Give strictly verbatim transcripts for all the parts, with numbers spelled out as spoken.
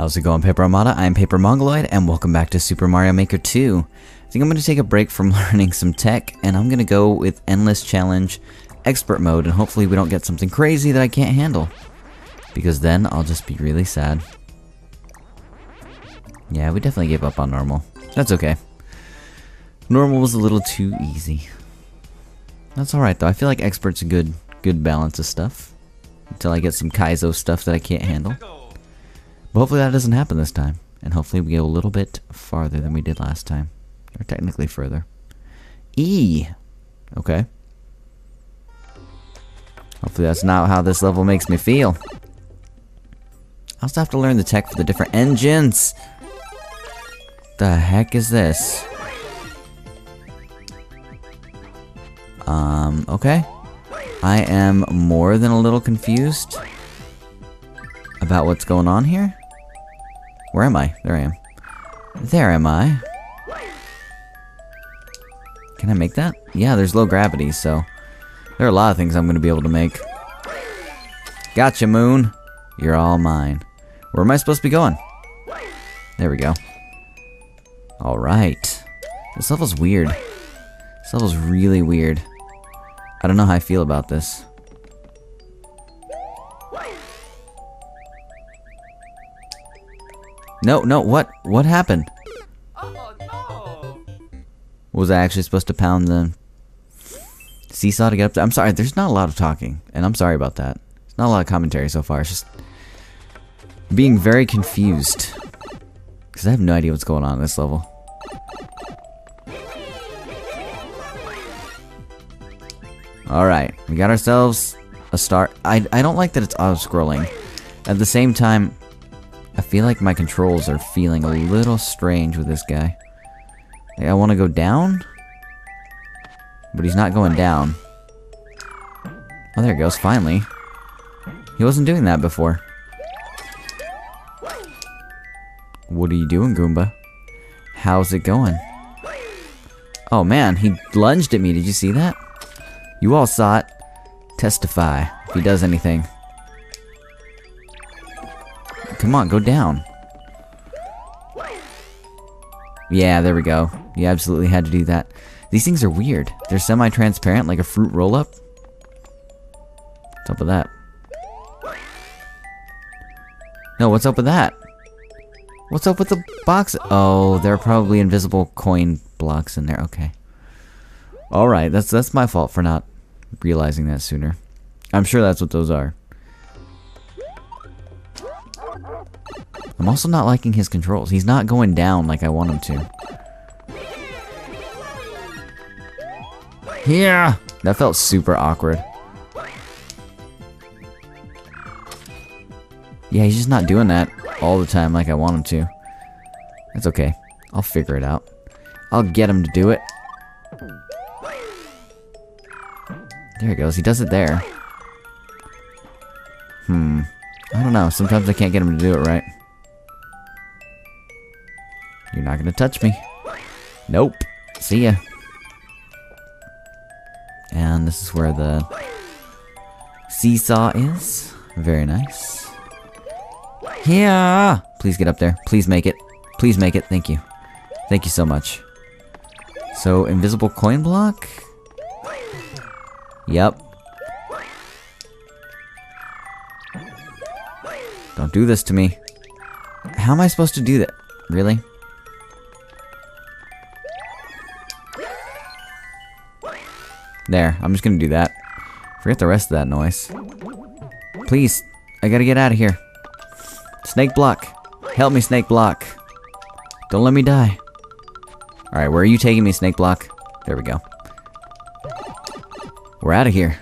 How's it going, Paper Armada? I'm Paper Mongoloid, and welcome back to Super Mario Maker two. I think I'm going to take a break from learning some tech, and I'm going to go with Endless Challenge Expert Mode, and hopefully we don't get something crazy that I can't handle. Because then I'll just be really sad. Yeah, we definitely gave up on normal. That's okay. Normal was a little too easy. That's alright though, I feel like Expert's a good, good balance of stuff. Until I get some Kaizo stuff that I can't handle. But hopefully that doesn't happen this time. And hopefully we go a little bit farther than we did last time. Or technically further. E! Okay. Hopefully that's not how this level makes me feel. I also have to learn the tech for the different engines! The heck is this? Um, okay. I am more than a little confused about what's going on here. Where am I? There I am. There am I. Can I make that? Yeah, there's low gravity, so there are a lot of things I'm going to be able to make. Gotcha, Moon. You're all mine. Where am I supposed to be going? There we go. Alright. This level's weird. This level's really weird. I don't know how I feel about this. No, no, what? What happened? Oh, no. Was I actually supposed to pound the seesaw to get up there? I'm sorry, there's not a lot of talking, and I'm sorry about that. There's not a lot of commentary so far, it's just being very confused. Because I have no idea what's going on in this level. Alright, we got ourselves a star. I, I don't like that it's auto-scrolling. At the same time, I feel like my controls are feeling a little strange with this guy. Like, I want to go down? But he's not going down. Oh, there he goes, finally. He wasn't doing that before. What are you doing, Goomba? How's it going? Oh man, he lunged at me, did you see that? You all saw it. Testify if he does anything. Come on, go down. Yeah, there we go. You absolutely had to do that. These things are weird. They're semi-transparent, like a fruit roll-up. What's up with that? No, what's up with that? What's up with the box? Oh, there are probably invisible coin blocks in there. Okay. Alright, that's that's my fault for not realizing that sooner. I'm sure that's what those are. I'm also not liking his controls. He's not going down like I want him to. Yeah! That felt super awkward. Yeah, he's just not doing that all the time like I want him to. That's okay. I'll figure it out. I'll get him to do it. There he goes, he does it there. Hmm. I don't know, sometimes I can't get him to do it right. You're not gonna touch me. Nope. See ya. And this is where the seesaw is. Very nice. Yeah! Please get up there. Please make it. Please make it. Thank you. Thank you so much. So, invisible coin block? Yep. Don't do this to me. How am I supposed to do that? Really? There, I'm just gonna do that. Forget the rest of that noise. Please, I gotta get out of here. Snake Block. Help me, Snake Block. Don't let me die. Alright, where are you taking me, Snake Block? There we go. We're out of here.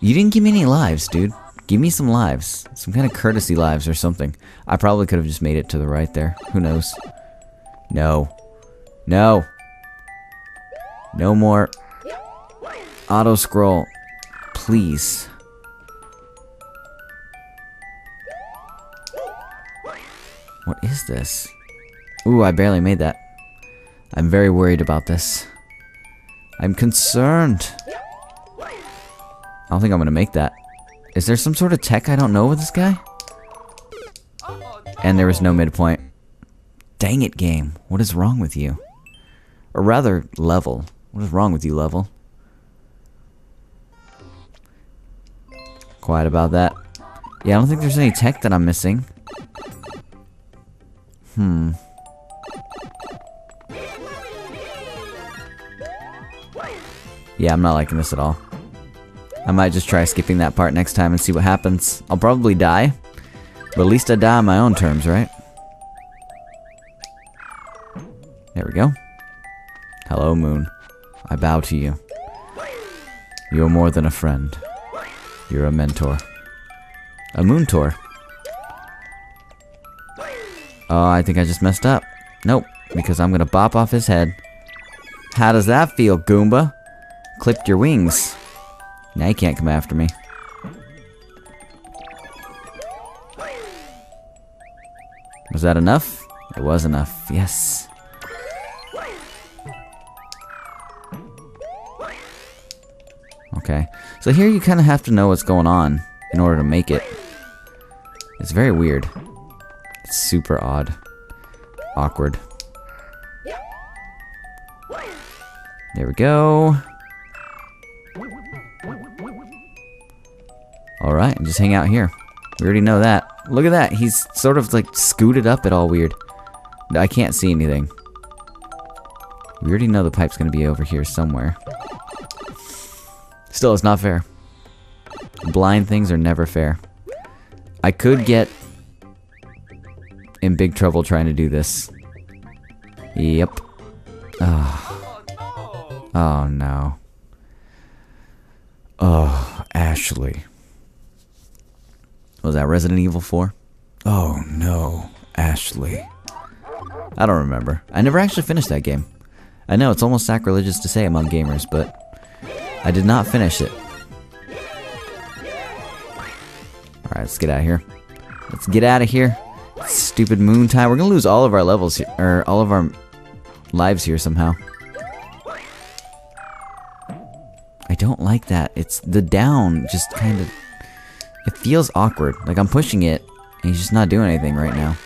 You didn't give me any lives, dude. Give me some lives. Some kind of courtesy lives or something. I probably could have just made it to the right there. Who knows? No. No. No more. Auto-scroll. Please. What is this? Ooh, I barely made that. I'm very worried about this. I'm concerned. I don't think I'm gonna make that. Is there some sort of tech I don't know with this guy? And there was no midpoint. Dang it, game. What is wrong with you? Or rather, level. What is wrong with you, level? Quiet about that. Yeah, I don't think there's any tech that I'm missing. Hmm. Yeah, I'm not liking this at all. I might just try skipping that part next time and see what happens. I'll probably die. But at least I die on my own terms, right? There we go. Hello, Moon. I bow to you. You're more than a friend. You're a mentor. A Moontor. Oh, I think I just messed up. Nope, because I'm gonna bop off his head. How does that feel, Goomba? Clipped your wings. Now you can't come after me. Was that enough? It was enough, yes. Okay, so here you kind of have to know what's going on in order to make it. It's very weird. It's super odd. Awkward. There we go. Alright, and just hang out here. We already know that. Look at that, he's sort of like scooted up at all weird. I can't see anything. We already know the pipe's gonna be over here somewhere. Still, it's not fair. Blind things are never fair. I could get in big trouble trying to do this. Yep. Oh, oh no. Oh, Ashley. Was that Resident Evil four? Oh no, Ashley. I don't remember. I never actually finished that game. I know, it's almost sacrilegious to say among gamers, but I did not finish it. Alright, let's get out of here. Let's get out of here. Stupid moon time. We're gonna lose all of our levels here, or all of our lives here somehow. I don't like that. It's the down just kind of... It feels awkward, like I'm pushing it, and he's just not doing anything right now.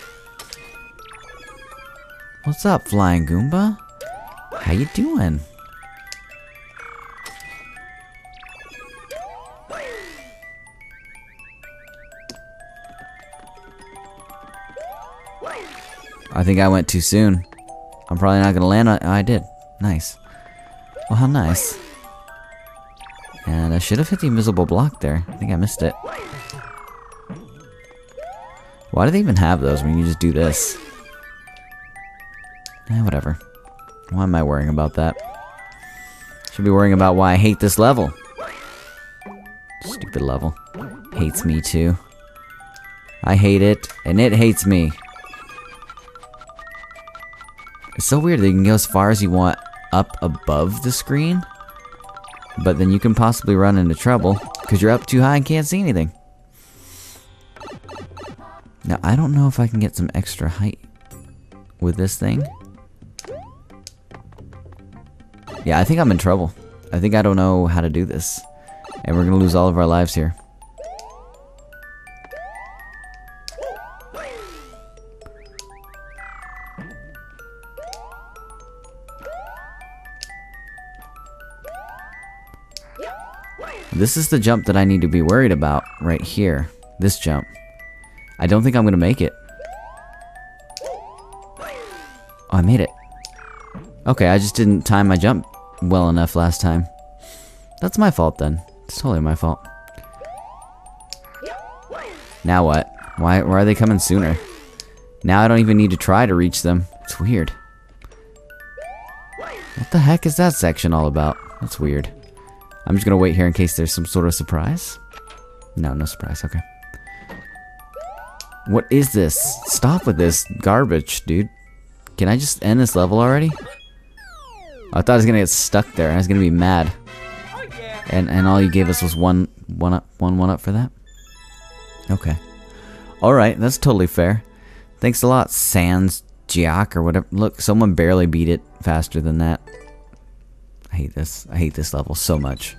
What's up, Flying Goomba? How you doing? I think I went too soon. I'm probably not gonna land on- oh, I did. Nice. Well, how nice. And I should have hit the invisible block there. I think I missed it. Why do they even have those when you just do this? Eh, whatever. Why am I worrying about that? Should be worrying about why I hate this level. Stupid level. Hates me too. I hate it, and it hates me. It's so weird that you can go as far as you want up above the screen. But then you can possibly run into trouble because you're up too high and can't see anything. Now, I don't know if I can get some extra height with this thing. Yeah, I think I'm in trouble. I think I don't know how to do this. And we're going to lose all of our lives here. This is the jump that I need to be worried about right here. This jump. I don't think I'm gonna make it. Oh, I made it. Okay, I just didn't time my jump well enough last time. That's my fault then. It's totally my fault. Now what? Why, why are they coming sooner? Now I don't even need to try to reach them. It's weird. What the heck is that section all about? That's weird. I'm just gonna wait here in case there's some sort of surprise. No, no surprise, okay. What is this? Stop with this garbage, dude. Can I just end this level already? I thought I was gonna get stuck there. I was gonna be mad. And and all you gave us was one one up one one up for that? Okay. Alright, that's totally fair. Thanks a lot, Sans Giac or whatever. Look, someone barely beat it faster than that. I hate this. I hate this level so much.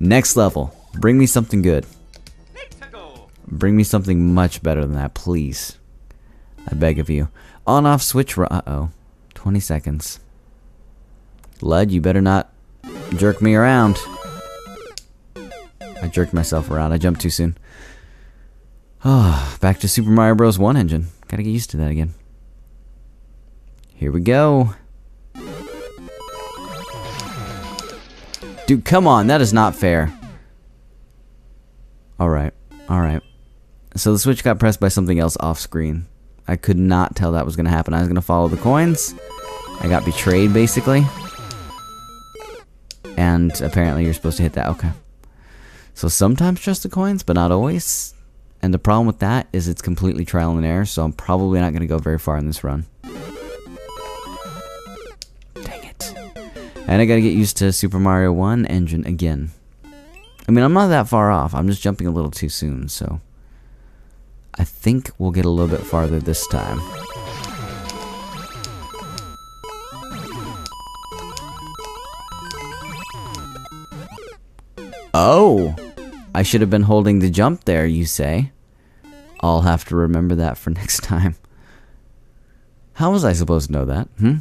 Next level. Bring me something good. Bring me something much better than that, please. I beg of you. On off switch. Uh oh. twenty seconds. Lud, you better not jerk me around. I jerked myself around. I jumped too soon. Oh, back to Super Mario Bros. one engine. Gotta get used to that again. Here we go. Dude, come on. That is not fair. Alright. Alright. So the switch got pressed by something else off screen. I could not tell that was going to happen. I was going to follow the coins. I got betrayed, basically. And apparently you're supposed to hit that. Okay. So sometimes trust the coins, but not always. And the problem with that is it's completely trial and error, so I'm probably not going to go very far in this run. Dang it. And I got to get used to Super Mario one engine again. I mean, I'm not that far off. I'm just jumping a little too soon, so... I think we'll get a little bit farther this time. Oh! I should have been holding the jump there, you say? I'll have to remember that for next time. How was I supposed to know that? Hmm?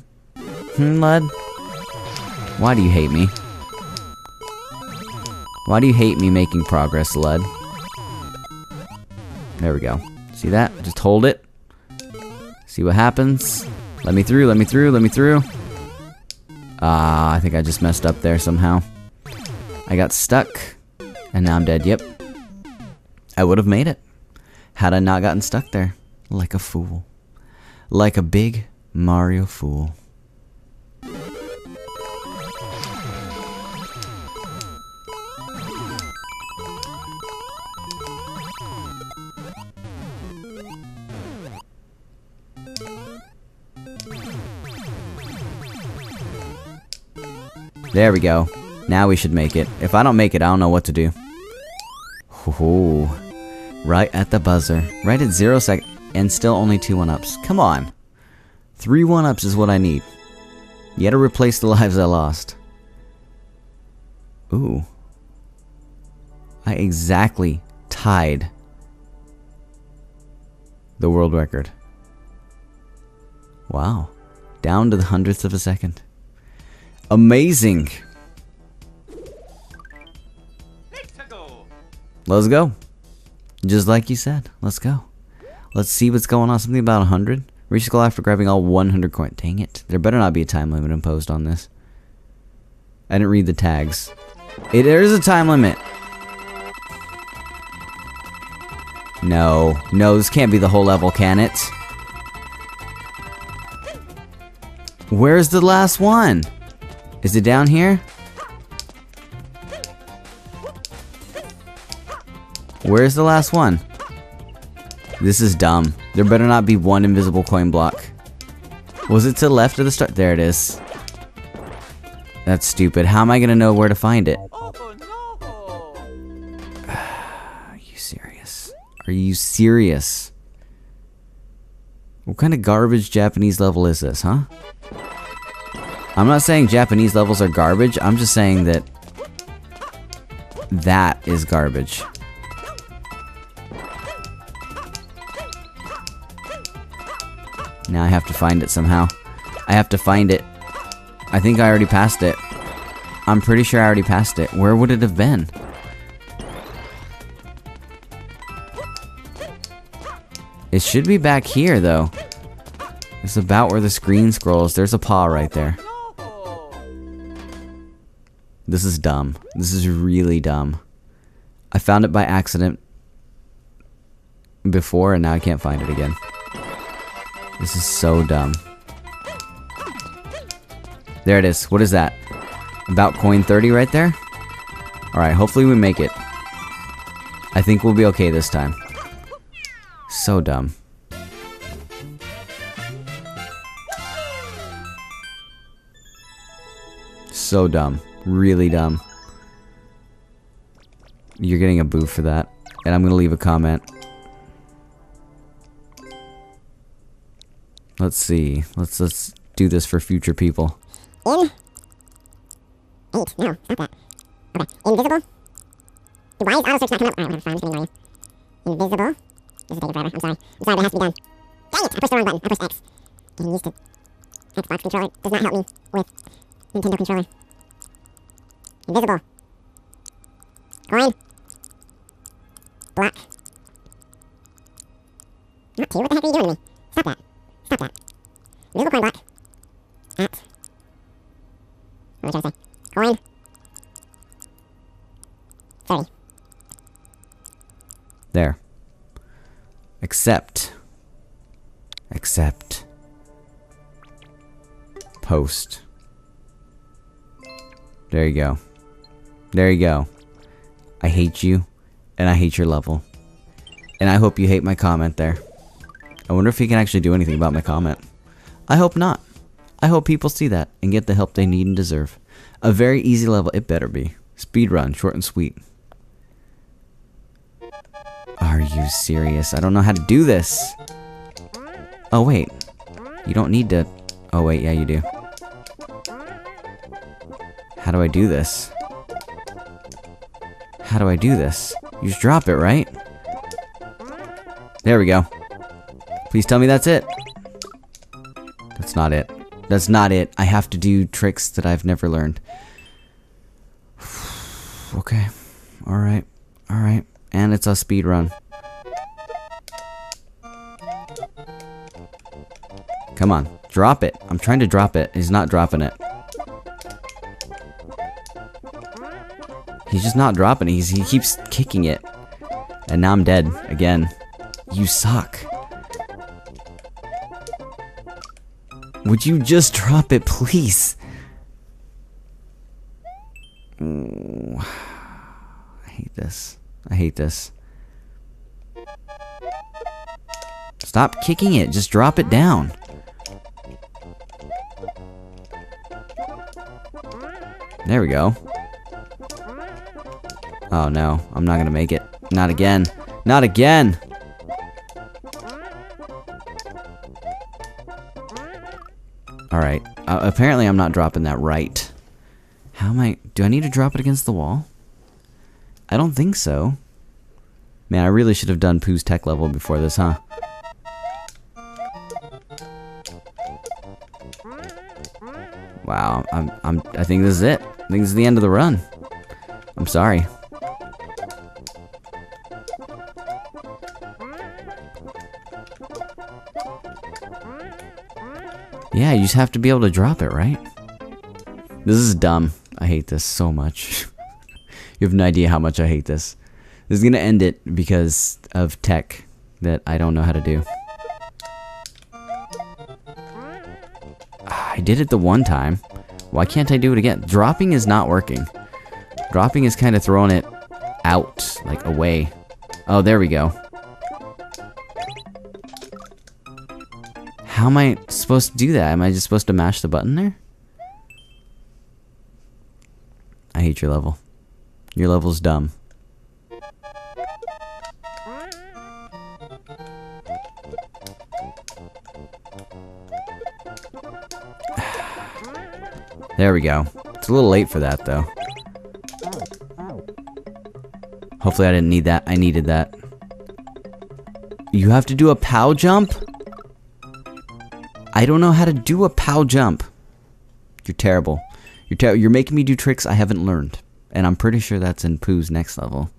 Hmm, Lud? Why do you hate me? Why do you hate me making progress, Lud? There we go. See that? Just hold it. See what happens. Let me through, let me through, let me through. Ah, uh, I think I just messed up there somehow. I got stuck. And now I'm dead, yep. I would have made it. Had I not gotten stuck there. Like a fool. Like a big Mario fool. There we go. Now we should make it. If I don't make it, I don't know what to do. Ooh, right at the buzzer. Right at zero sec- and still only two one-ups. Come on. Three one-ups is what I need. You gotta replace the lives I lost. Ooh. I exactly tied the world record. Wow. Down to the hundredths of a second. Amazing! Let's go. Just like you said, let's go. Let's see what's going on. Something about one hundred. Reach the goal after grabbing all one hundred coins. Dang it. There better not be a time limit imposed on this. I didn't read the tags. Hey, there is a time limit. No. No, this can't be the whole level, can it? Where's the last one? Is it down here? Where's the last one? This is dumb. There better not be one invisible coin block. Was it to the left of the start? There it is. That's stupid. How am I gonna know where to find it? Are you serious? Are you serious? What kind of garbage Japanese level is this, huh? I'm not saying Japanese levels are garbage, I'm just saying that that is garbage. Now I have to find it somehow. I have to find it. I think I already passed it. I'm pretty sure I already passed it. Where would it have been? It should be back here, though. It's about where the screen scrolls. There's a paw right there. This is dumb. This is really dumb. I found it by accident before, and now I can't find it again. This is so dumb. There it is. What is that? About coin thirty right there? Alright, hopefully we make it. I think we'll be okay this time. So dumb. So dumb. Really dumb. You're getting a boo for that. And I'm gonna leave a comment. Let's see. Let's let's do this for future people. Eight. Eight. No, not that. Okay. Invisible. Why is auto search not coming up? Alright, whatever, fine, I'm just gonna ignore you. Invisible. This is taking forever. I'm sorry. I'm sorry, but it has to be done. Dang it! I pushed the wrong button. I pushed X. Getting used to Xbox controller does not help me with Nintendo controller. Invisible. Coin. Block. Not two? What the heck are you doing to me? Stop that. Stop that. Invisible coin block. At. What was I trying to say? Coin. thirty. There. Except. Except. Post. There you go. There you go. I hate you, and I hate your level. And I hope you hate my comment there. I wonder if he can actually do anything about my comment. I hope not. I hope people see that and get the help they need and deserve. A very easy level, it better be. Speedrun, short and sweet. Are you serious? I don't know how to do this. Oh wait, you don't need to... Oh wait, yeah you do. How do I do this? How do I do this? You just drop it, right? There we go. Please tell me that's it. That's not it. That's not it. I have to do tricks that I've never learned. Okay. Alright. Alright. And it's a speed run. Come on. Drop it. I'm trying to drop it. He's not dropping it. He's just not dropping it. He's, he keeps kicking it. And now I'm dead. Again. You suck. Would you just drop it, please? Ooh. I hate this. I hate this. Stop kicking it. Just drop it down. There we go. Oh no, I'm not gonna make it. Not again. Not again! Alright, uh, apparently I'm not dropping that right. How am I... Do I need to drop it against the wall? I don't think so. Man, I really should have done Pooh's tech level before this, huh? Wow, I'm, I'm, I think this is it. I think this is the end of the run. I'm sorry. Yeah, you just have to be able to drop it, right? This is dumb. I hate this so much. You have no idea how much I hate this. This is gonna end it because of tech that I don't know how to do. I did it the one time. Why can't I do it again? Dropping is not working. Dropping is kind of throwing it out, like away. Oh, there we go. How am I supposed to do that? Am I just supposed to mash the button there? I hate your level. Your level's dumb. There we go. It's a little late for that, though. Hopefully I didn't need that. I needed that. You have to do a POW jump? I don't know how to do a POW jump. You're terrible. You're ter you're making me do tricks I haven't learned. And I'm pretty sure that's in Pooh's next level.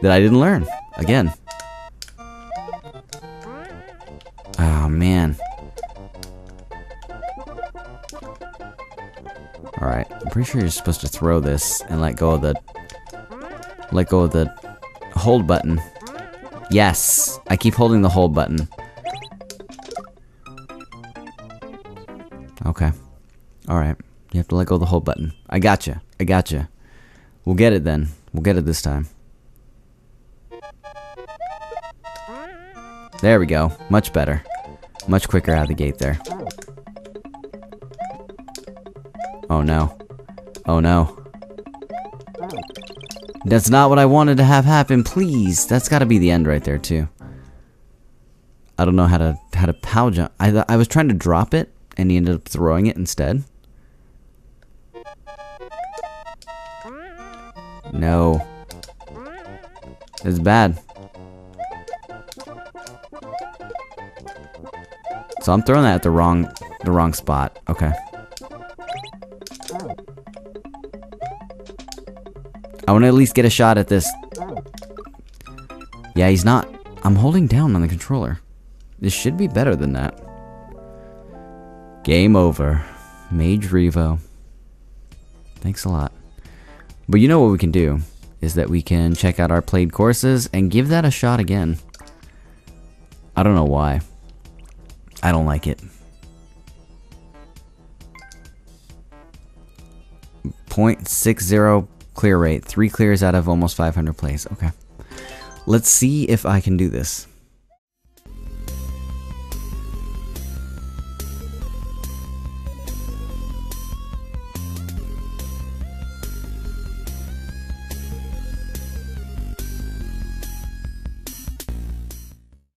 That I didn't learn. Again. Oh, man. Alright. I'm pretty sure you're supposed to throw this and let go of the... Let go of the hold button. Yes! I keep holding the hold button. Okay. Alright. You have to let go of the hold button. I gotcha. I gotcha. We'll get it then. We'll get it this time. There we go. Much better. Much quicker out of the gate there. Oh no. Oh no. That's not what I wanted to have happen, please! That's gotta be the end right there, too. I don't know how to, how to POW jump. I, th I was trying to drop it, and he ended up throwing it instead. No. It's bad. So I'm throwing that at the wrong, the wrong spot. Okay. I want to at least get a shot at this. Yeah, he's not. I'm holding down on the controller. This should be better than that. Game over. Mage Revo. Thanks a lot. But you know what we can do? Is that we can check out our played courses and give that a shot again. I don't know why. I don't like it. zero point six zero clear rate. Three clears out of almost five hundred plays. Okay. Let's see if I can do this.